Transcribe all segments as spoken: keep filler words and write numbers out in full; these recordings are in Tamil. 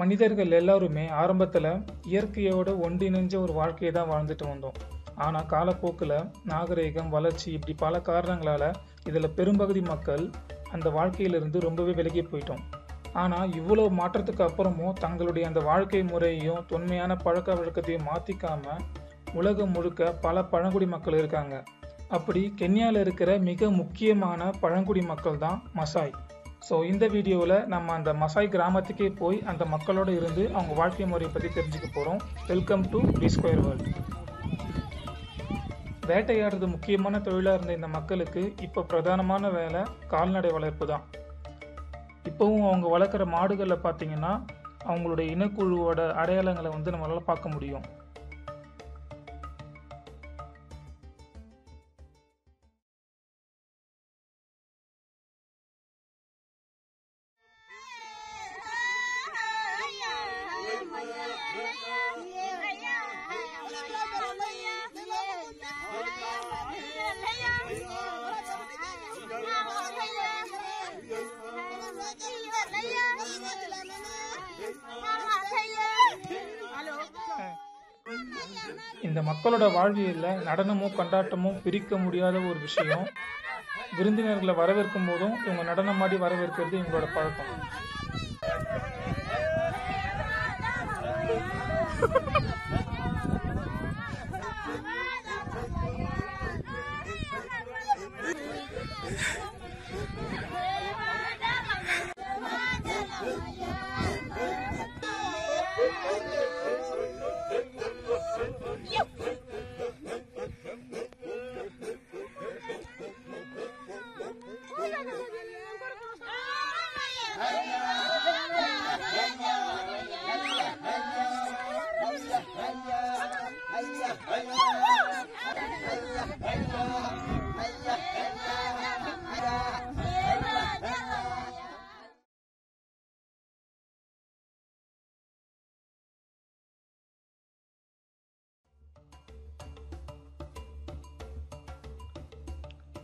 மனிதர்கள் எல்லாருமே ஆரம்பத்தில் இயற்கையோடு ஒன்றிணைஞ்ச ஒரு வாழ்க்கையை தான் வாழ்ந்துட்டு வந்தோம். ஆனால் காலப்போக்கில் நாகரீகம், வளர்ச்சி இப்படி பல காரணங்களால் இதில் பெரும்பகுதி மக்கள் அந்த வாழ்க்கையிலிருந்து ரொம்பவே விலகி போயிட்டோம். ஆனால் இவ்வளோ மாற்றத்துக்கு அப்புறமும் தங்களுடைய அந்த வாழ்க்கை முறையையும் தொன்மையான பழக்க வழக்கத்தையும் மாற்றிக்காமல் உலகம் முழுக்க பல பழங்குடி மக்கள் இருக்காங்க. அப்படி கென்யாவில் இருக்கிற மிக முக்கியமான பழங்குடி மக்கள் தான் மசாய். ஸோ இந்த வீடியோவில் நம்ம அந்த மசாய் கிராமத்துக்கே போய் அந்த மக்களோடு இருந்து அவங்க வாழ்க்கை முறையை பற்றி தெரிஞ்சுக்க போகிறோம். Welcome to V square world. வேட்டையாடுறது முக்கியமான தொழிலாக இருந்த இந்த மக்களுக்கு இப்போ பிரதானமான வேலை கால்நடை வளர்ப்பு தான். இப்போவும் அவங்க வளர்க்குற மாடுகளில் பார்த்திங்கன்னா அவங்களுடைய இனக்குழுவோட அடையாளங்களை வந்து நம்மளால் பார்க்க முடியும். இந்த மக்களோட வாழ்வியலில் நடனமும் கொண்டாட்டமும் பிரிக்க முடியாத ஒரு விஷயம். விருந்தினர்களை வரவேற்கும் போதும் இவங்க நடனம் ஆடி வரவேற்கிறது இவங்களோட பழக்கம்.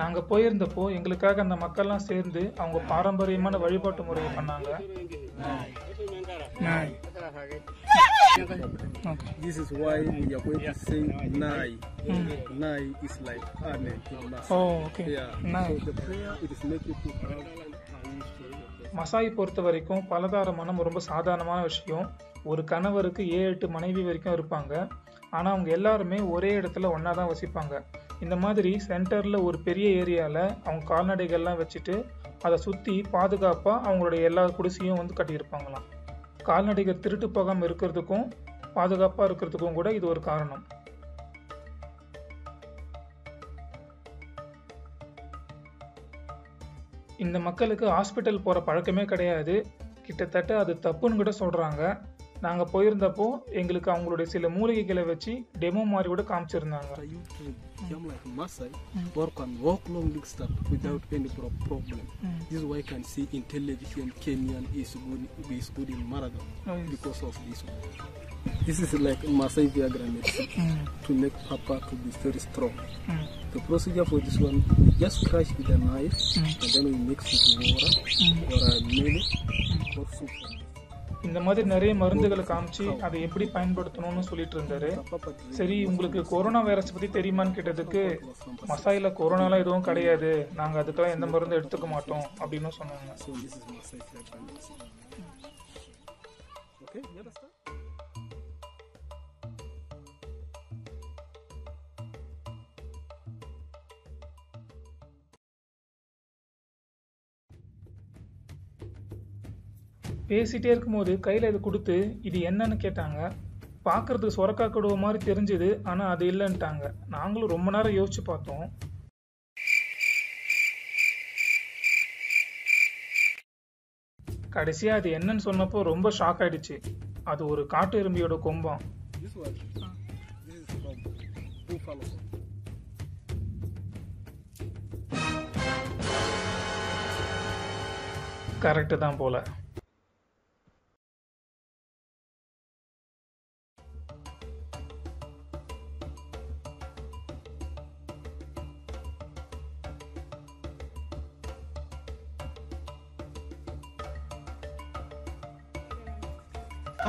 நாங்கள் போயிருந்தப்போ எங்களுக்காக அந்த மக்கள்லாம் சேர்ந்து அவங்க பாரம்பரியமான வழிபாட்டு முறையை பண்ணாங்க. மசாய் பொறுத்த வரைக்கும் பலதார மனம் ரொம்ப சாதாரணமான விஷயம். ஒரு கணவருக்கு ஏழு எட்டு மனைவி வரைக்கும் இருப்பாங்க. ஆனால் அவங்க எல்லாருமே ஒரே இடத்துல ஒன்றா தான் வசிப்பாங்க. இந்த மாதிரி சென்டரில் ஒரு பெரிய ஏரியாவில் அவங்க கால்நடைகள்லாம் வச்சுட்டு அதை சுற்றி பாதுகாப்பாக அவங்களுடைய எல்லா குடிசையும் வந்து கட்டியிருப்பாங்களாம். கால்நடைகள் திருட்டு போகாமல் இருக்கிறதுக்கும் பாதுகாப்பாக இருக்கிறதுக்கும் கூட இது ஒரு காரணம். இந்த மக்களுக்கு ஹாஸ்பிட்டல் போகிற பழக்கமே கிடையாது. கிட்டத்தட்ட அது தப்புன்னு கூட சொல்கிறாங்க. நாங்கள் போயிருந்தப்போ எங்களுக்கு அவங்களுடைய சில மூலிகைகளை வச்சு டெமோ மாதிரி கூட காமிச்சிருந்தாங்க. இந்த மாதிரி நிறைய மருந்துகளை காமிச்சு அதை எப்படி பயன்படுத்தணும்னு சொல்லிட்டு இருந்தாரு. சரி, உங்களுக்கு கொரோனா வைரஸ் பற்றி தெரியுமான்னு கேட்டதுக்கு மசாயில கொரோனாலாம் எதுவும் கிடையாது, நாங்கள் அதுக்கெல்லாம் எந்த மருந்தும் எடுத்துக்க மாட்டோம் அப்படின்னு சொன்னாங்க. பேசிகிட்டே இருக்கும்போது கையில் இது கொடுத்து இது என்னன்னு கேட்டாங்க. பார்க்குறதுக்கு சொரக்கா கொடுவ மாதிரி தெரிஞ்சுது, ஆனால் அது இல்லைன்ட்டாங்க. நாங்களும் ரொம்ப நேரம் யோசிச்சு பார்த்தோம். கடைசியாக அது என்னன்னு சொன்னப்போ ரொம்ப ஷாக் ஆகிடுச்சு. அது ஒரு காட்டு எறும்பியோட கொம்பம். of buffalo. Correct தான் போல.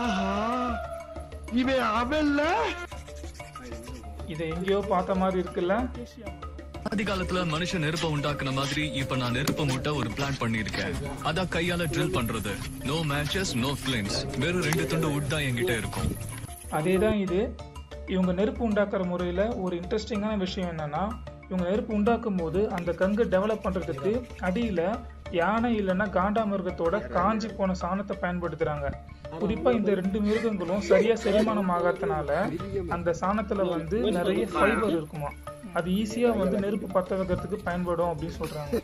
ஆஹா இவே அவல்ல இது எங்கயோ பார்த்த மாதிரி இருக்குல்ல. ஆதி காலத்துல மனுஷன் நெருப்ப உண்டாக்குன மாதிரி இப்ப நான் நெருப்ப மூட்ட ஒரு பிளான் பண்ணிருக்கேன். அத கையால ட்ரில் பண்றது. No matches no flames. வேற ரெண்டு துண்டு உட் தான் என்கிட்ட இருக்கும். அதேதான் இது. இவங்க நெருப்பு உண்டாக்குற முறையில ஒரு இன்ட்ரஸ்டிங்கான விஷயம் என்னன்னா இவங்க நெருப்பு உண்டாக்கும் போது அந்த கங்கு டெவலப் பண்றதுக்கு அடியில யானை இல்லைன்னா காண்டா மிருகத்தோட காஞ்சி போன சாணத்தை பயன்படுத்துறாங்க. குறிப்பா இந்த ரெண்டு மிருகங்களும் சரியா செரிமானம் ஆகாதனால அந்த சாணத்துல வந்து நிறைய ஃபைபர் இருக்குமா, அது ஈஸியா வந்து நெருப்பு பத்த வைக்கிறதுக்கு பயன்படும் அப்படின்னு சொல்றாங்க.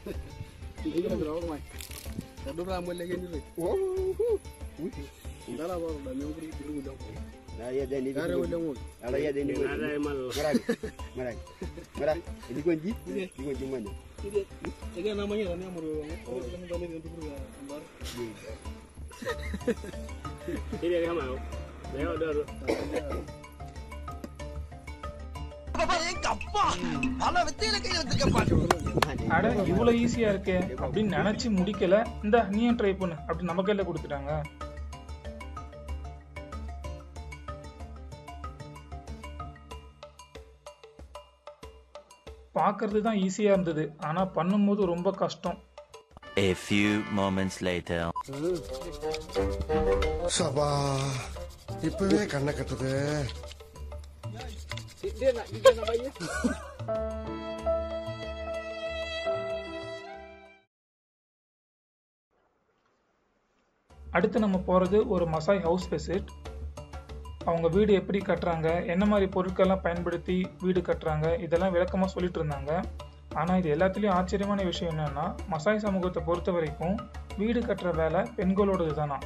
அட இவ்வளவு ஈஸியா இருக்கே அப்படின்னு நினைச்சு முடிக்கல, இந்த நீயும் ட்ரை பண்ணு அப்படின்னு நம்ம கையில கொடுத்துட்டாங்க. பார்க்கறது தான் ஈஸியா இருந்தது, ஆனா பண்ணும்போது ரொம்ப கஷ்டம். A few moments later. சபா இப்பவே கண்ண கட்டுது. அடுத்து நம்ம போறது ஒரு மசாய் ஹவுஸ் விசிட். அவங்க வீடு எப்படி கட்டுறாங்க, என்ன மாதிரி பொருட்கள்லாம் பயன்படுத்தி வீடு கட்டுறாங்க, இதெல்லாம் விளக்கமாக சொல்லிட்டு இருந்தாங்க. ஆனால் இது எல்லாத்துலேயும் ஆச்சரியமான விஷயம் என்னென்னா மசாய் சமூகத்தை பொறுத்த வரைக்கும் வீடு கட்டுற வேலை பெண்களோடது தானா.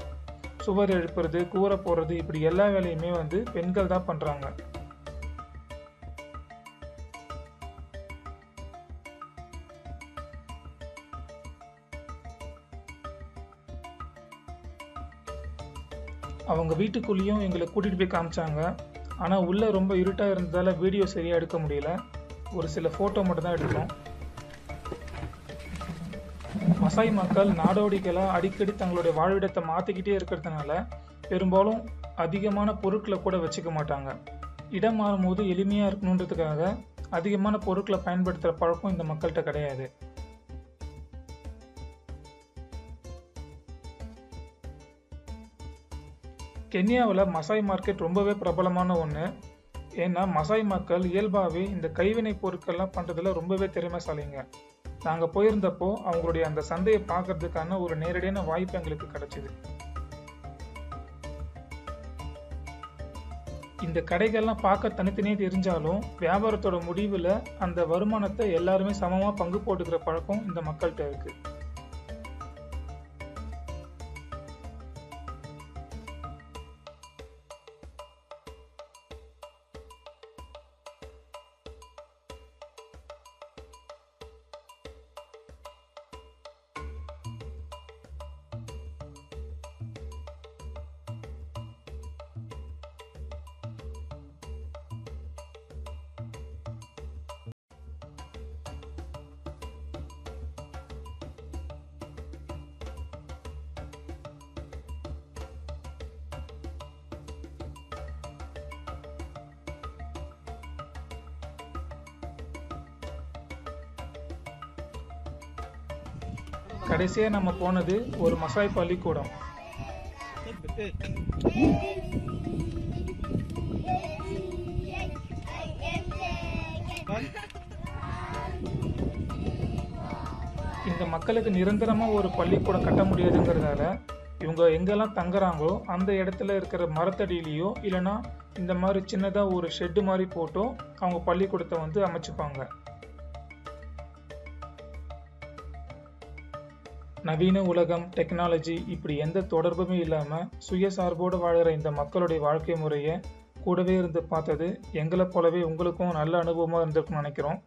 சுவர் எழுப்புறது, கூரை போடுறது, இப்படி எல்லா வேலையுமே வந்து பெண்கள் தான் பண்ணுறாங்க. அவங்க வீட்டுக்குள்ளேயும் எங்களை கூட்டிகிட்டு போய் காமிச்சாங்க. ஆனால் உள்ளே ரொம்ப இருட்டாக இருந்ததால் வீடியோ சரியாக எடுக்க முடியல, ஒரு சில ஃபோட்டோ மட்டும் தான் எடுத்தோம். மசாய் மக்கள் நாடோடிகளாக அடிக்கடி தங்களுடைய வாழ்விடத்தை மாற்றிக்கிட்டே இருக்கிறதுனால பெரும்பாலும் அதிகமான பொருட்களை கூட வச்சுக்க மாட்டாங்க. இடம் மாறும்போது எளிமையாக இருக்கணுன்றதுக்காக அதிகமான பொருட்களை பயன்படுத்துகிற பழக்கம் இந்த மக்கள்கிட்ட கிடையாது. கென்யாவில் மசாய் மார்க்கெட் ரொம்பவே பிரபலமான ஒன்று. ஏன்னா மசாய் மக்கள் இயல்பாகவே இந்த கைவினை பொருட்கள்லாம் பண்ணுறதுல ரொம்பவே திறமைசாலிங்க. நாங்கள் போயிருந்தப்போ அவங்களுடைய அந்த சந்தையை பார்க்கறதுக்கான ஒரு நேரடியான வாய்ப்பு எங்களுக்கு கிடைச்சிது. இந்த கடைகள்லாம் பார்க்க தனித்தனியே தெரிஞ்சாலும் வியாபாரத்தோட முடிவில் அந்த வருமானத்தை எல்லாருமே சமமாக பங்கு போட்டுக்கிற பழக்கம் இந்த மக்கள்கிட்ட இருக்குது. கடைசியாக நம்ம போனது ஒரு மசாய் பள்ளிக்கூடம். இந்த மக்களுக்கு நிரந்தரமாக ஒரு பள்ளிக்கூடம் கட்ட முடியாதுங்கிறதால இவங்க எங்கெல்லாம் தங்குறாங்களோ அந்த இடத்துல இருக்கிற மரத்தடியிலையோ இல்லைனா இந்த மாதிரி சின்னதாக ஒரு ஷெட்டு மாதிரி போட்டோ அவங்க பள்ளிக்கூடத்தை வந்து அமைச்சுப்பாங்க. நவீன உலகம், டெக்னாலஜி இப்படி எந்த தொடர்புமே இல்லாமல் சுயசார்போடு வாழ்கிற இந்த மக்களுடைய வாழ்க்கை முறையை கூடவே இருந்து பார்த்தது எங்களை போலவே உங்களுக்கும் நல்ல அனுபவமாக இருந்திருக்கும்னு நினைக்கிறோம்.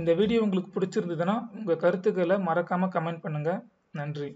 இந்த வீடியோ உங்களுக்கு பிடிச்சிருந்ததுன்னா உங்கள் கருத்துக்களை மறக்காமல் கமெண்ட் பண்ணுங்கள். நன்றி.